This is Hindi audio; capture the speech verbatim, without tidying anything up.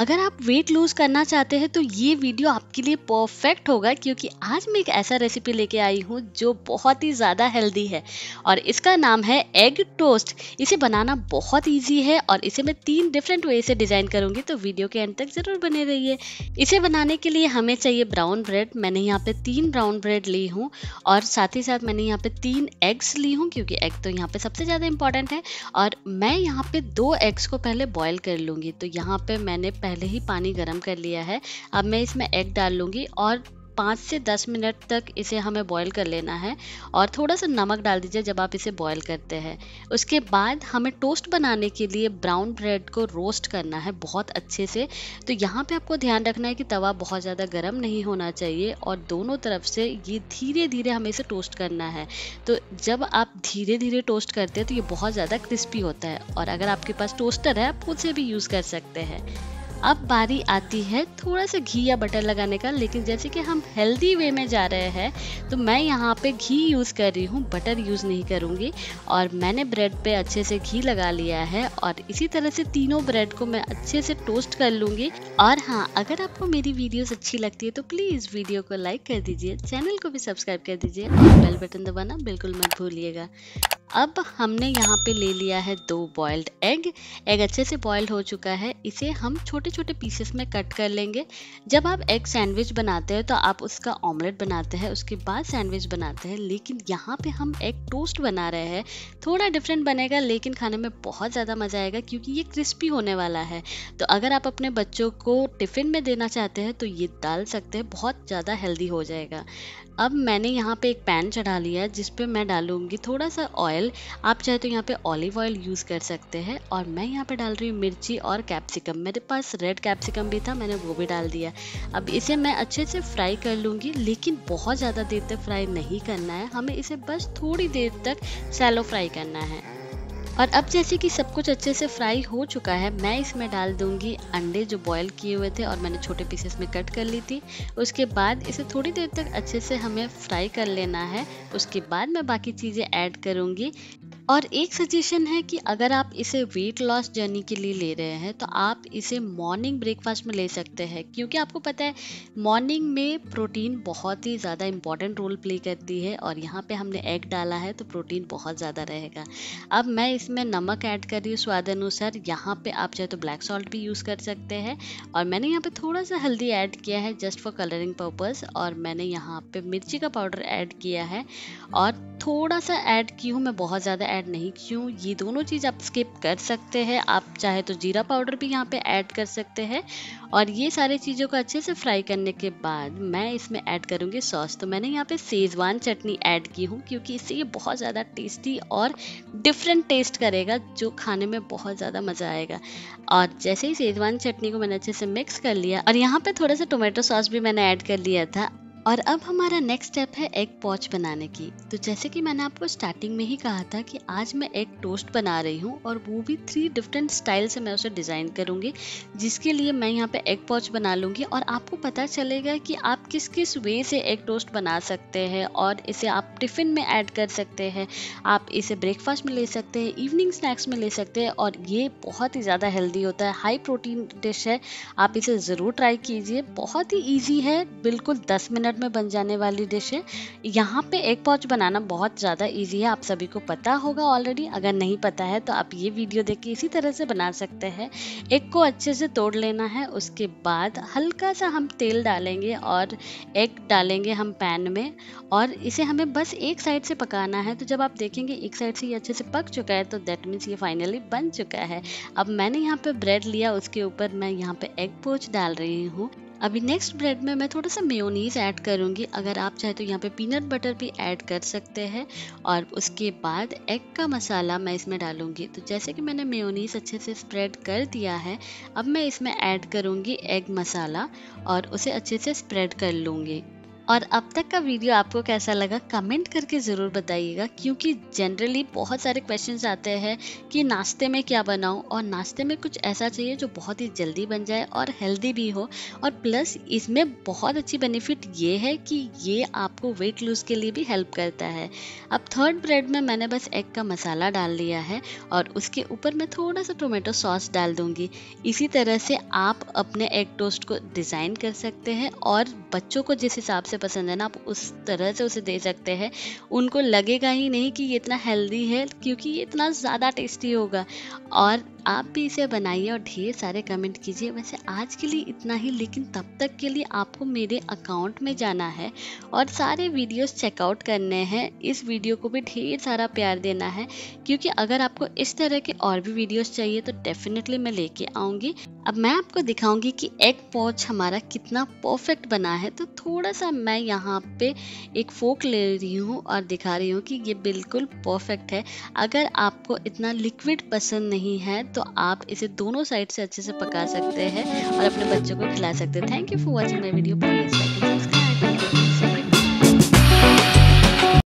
अगर आप वेट लूज करना चाहते हैं तो ये वीडियो आपके लिए परफेक्ट होगा, क्योंकि आज मैं एक ऐसा रेसिपी लेके आई हूँ जो बहुत ही ज़्यादा हेल्दी है और इसका नाम है एग टोस्ट। इसे बनाना बहुत इजी है और इसे मैं तीन डिफरेंट वे से डिज़ाइन करूँगी, तो वीडियो के एंड तक ज़रूर बने रहिए। इसे बनाने के लिए हमें चाहिए ब्राउन ब्रेड। मैंने यहाँ पर तीन ब्राउन ब्रेड ली हूँ और साथ ही साथ मैंने यहाँ पर तीन एग्स ली हूँ, क्योंकि एग तो यहाँ पर सबसे ज़्यादा इंपॉर्टेंट है। और मैं यहाँ पर दो एग्स को पहले बॉयल कर लूँगी। तो यहाँ पर मैंने पहले ही पानी गर्म कर लिया है। अब मैं इसमें एग डाल लूँगी और पाँच से दस मिनट तक इसे हमें बॉईल कर लेना है और थोड़ा सा नमक डाल दीजिए जब आप इसे बॉईल करते हैं। उसके बाद हमें टोस्ट बनाने के लिए ब्राउन ब्रेड को रोस्ट करना है बहुत अच्छे से। तो यहाँ पे आपको ध्यान रखना है कि तवा बहुत ज़्यादा गर्म नहीं होना चाहिए और दोनों तरफ से ये धीरे धीरे हमें इसे टोस्ट करना है। तो जब आप धीरे धीरे टोस्ट करते हैं तो ये बहुत ज़्यादा क्रिस्पी होता है। और अगर आपके पास टोस्टर है आप उसे भी यूज़ कर सकते हैं। अब बारी आती है थोड़ा सा घी या बटर लगाने का, लेकिन जैसे कि हम हेल्दी वे में जा रहे हैं तो मैं यहाँ पे घी यूज़ कर रही हूँ, बटर यूज़ नहीं करूँगी। और मैंने ब्रेड पे अच्छे से घी लगा लिया है और इसी तरह से तीनों ब्रेड को मैं अच्छे से टोस्ट कर लूँगी। और हाँ, अगर आपको मेरी वीडियोस अच्छी लगती है तो प्लीज़ वीडियो को लाइक कर दीजिए, चैनल को भी सब्सक्राइब कर दीजिए और बेल बटन दबाना बिल्कुल मत भूलिएगा। अब हमने यहाँ पे ले लिया है दो बॉइल्ड एग। एग अच्छे से बॉइल्ड हो चुका है, इसे हम छोटे छोटे पीसेस में कट कर लेंगे। जब आप एग सैंडविच बनाते हैं तो आप उसका ऑमलेट बनाते हैं, उसके बाद सैंडविच बनाते हैं, लेकिन यहाँ पे हम एग टोस्ट बना रहे हैं। थोड़ा डिफरेंट बनेगा लेकिन खाने में बहुत ज़्यादा मज़ा आएगा, क्योंकि ये क्रिस्पी होने वाला है। तो अगर आप अपने बच्चों को टिफ़िन में देना चाहते हैं तो ये डाल सकते हैं, बहुत ज़्यादा हेल्दी हो जाएगा। अब मैंने यहाँ पे एक पैन चढ़ा लिया है जिस पे मैं डालूँगी थोड़ा सा ऑयल। आप चाहे तो यहाँ पे ऑलिव ऑयल यूज़ कर सकते हैं। और मैं यहाँ पे डाल रही हूँ मिर्ची और कैप्सिकम। मेरे पास रेड कैप्सिकम भी था, मैंने वो भी डाल दिया। अब इसे मैं अच्छे से फ्राई कर लूँगी, लेकिन बहुत ज़्यादा देर तक फ्राई नहीं करना है, हमें इसे बस थोड़ी देर तक शैलो फ्राई करना है। और अब जैसे कि सब कुछ अच्छे से फ्राई हो चुका है, मैं इसमें डाल दूंगी अंडे जो बॉयल किए हुए थे और मैंने छोटे पीसेस में कट कर ली थी। उसके बाद इसे थोड़ी देर तक अच्छे से हमें फ्राई कर लेना है। उसके बाद मैं बाकी चीज़ें ऐड करूंगी। और एक सजेशन है कि अगर आप इसे वेट लॉस जर्नी के लिए ले रहे हैं तो आप इसे मॉर्निंग ब्रेकफास्ट में ले सकते हैं, क्योंकि आपको पता है मॉर्निंग में प्रोटीन बहुत ही ज़्यादा इम्पॉर्टेंट रोल प्ले करती है। और यहाँ पे हमने एग डाला है तो प्रोटीन बहुत ज़्यादा रहेगा। अब मैं इसमें नमक ऐड कर रही हूँ स्वाद अनुसार। यहाँ पे आप चाहे तो ब्लैक सॉल्ट भी यूज़ कर सकते हैं। और मैंने यहाँ पर थोड़ा सा हल्दी ऐड किया है जस्ट फॉर कलरिंग पर्पज़। और मैंने यहाँ पर मिर्ची का पाउडर ऐड किया है और थोड़ा सा ऐड की हूँ मैं, बहुत ज़्यादा ऐड नहीं की हूँ। ये दोनों चीज़ आप स्किप कर सकते हैं। आप चाहे तो जीरा पाउडर भी यहाँ पे ऐड कर सकते हैं। और ये सारी चीज़ों को अच्छे से फ्राई करने के बाद मैं इसमें ऐड करूँगी सॉस। तो मैंने यहाँ पे शेजवान चटनी ऐड की हूँ, क्योंकि इससे ये बहुत ज़्यादा टेस्टी और डिफरेंट टेस्ट करेगा जो खाने में बहुत ज़्यादा मज़ा आएगा। और जैसे ही शेजवान चटनी को मैंने अच्छे से मिक्स कर लिया और यहाँ पर थोड़ा सा टोमेटो सॉस भी मैंने ऐड कर लिया था। और अब हमारा नेक्स्ट स्टेप है एग पॉच बनाने की। तो जैसे कि मैंने आपको स्टार्टिंग में ही कहा था कि आज मैं एग टोस्ट बना रही हूँ और वो भी थ्री डिफरेंट स्टाइल से मैं उसे डिज़ाइन करूँगी, जिसके लिए मैं यहाँ पे एग पॉच बना लूँगी। और आपको पता चलेगा कि आप किस किस वे से एग टोस्ट बना सकते हैं और इसे आप टिफ़िन में ऐड कर सकते हैं, आप इसे ब्रेकफास्ट में ले सकते हैं, इवनिंग स्नैक्स में ले सकते हैं। और ये बहुत ही ज़्यादा हेल्दी होता है, हाई प्रोटीन डिश है, आप इसे ज़रूर ट्राई कीजिए। बहुत ही ईजी है, बिल्कुल दस मिनट में बन जाने वाली डिश है। यहाँ पे एग पॉच बनाना बहुत ज़्यादा इजी है, आप सभी को पता होगा ऑलरेडी। अगर नहीं पता है तो आप ये वीडियो देख के इसी तरह से बना सकते हैं। एग को अच्छे से तोड़ लेना है। उसके बाद हल्का सा हम तेल डालेंगे और एग डालेंगे हम पैन में और इसे हमें बस एक साइड से पकाना है। तो जब आप देखेंगे एक साइड से ये अच्छे से पक चुका है तो दैट मीन्स ये फाइनली बन चुका है। अब मैंने यहाँ पे ब्रेड लिया, उसके ऊपर मैं यहाँ पे एग पॉच डाल रही हूँ। अभी नेक्स्ट ब्रेड में मैं थोड़ा सा मेयोनीज़ ऐड करूँगी। अगर आप चाहे तो यहाँ पे पीनट बटर भी ऐड कर सकते हैं। और उसके बाद एग का मसाला मैं इसमें डालूँगी। तो जैसे कि मैंने मेयोनीज़ अच्छे से स्प्रेड कर दिया है, अब मैं इसमें ऐड करूँगी एग मसाला और उसे अच्छे से स्प्रेड कर लूँगी। और अब तक का वीडियो आपको कैसा लगा कमेंट करके ज़रूर बताइएगा, क्योंकि जनरली बहुत सारे क्वेश्चंस आते हैं कि नाश्ते में क्या बनाऊं, और नाश्ते में कुछ ऐसा चाहिए जो बहुत ही जल्दी बन जाए और हेल्दी भी हो। और प्लस इसमें बहुत अच्छी बेनिफिट ये है कि ये आपको वेट लूज़ के लिए भी हेल्प करता है। अब थर्ड ब्रेड में मैंने बस एग का मसाला डाल लिया है और उसके ऊपर मैं थोड़ा सा टोमेटो सॉस डाल दूँगी। इसी तरह से आप अपने एग टोस्ट को डिज़ाइन कर सकते हैं और बच्चों को जिस हिसाब से पसंद है ना, आप उस तरह से उसे दे सकते हैं। उनको लगेगा ही नहीं कि ये इतना हेल्दी है, क्योंकि ये इतना ज़्यादा टेस्टी होगा। और आप भी इसे बनाइए और ढेर सारे कमेंट कीजिए। वैसे आज के लिए इतना ही, लेकिन तब तक के लिए आपको मेरे अकाउंट में जाना है और सारे वीडियोस चेकआउट करने हैं। इस वीडियो को भी ढेर सारा प्यार देना है, क्योंकि अगर आपको इस तरह के और भी वीडियोस चाहिए तो डेफिनेटली मैं लेके आऊँगी। अब मैं आपको दिखाऊँगी कि एग पोच हमारा कितना परफेक्ट बना है। तो थोड़ा सा मैं यहाँ पे एक फोक ले रही हूँ और दिखा रही हूँ कि ये बिल्कुल परफेक्ट है। अगर आपको इतना लिक्विड पसंद नहीं है तो आप इसे दोनों साइड से अच्छे से पका सकते हैं और अपने बच्चों को खिला सकते हैं। Thank you for watching my video. Please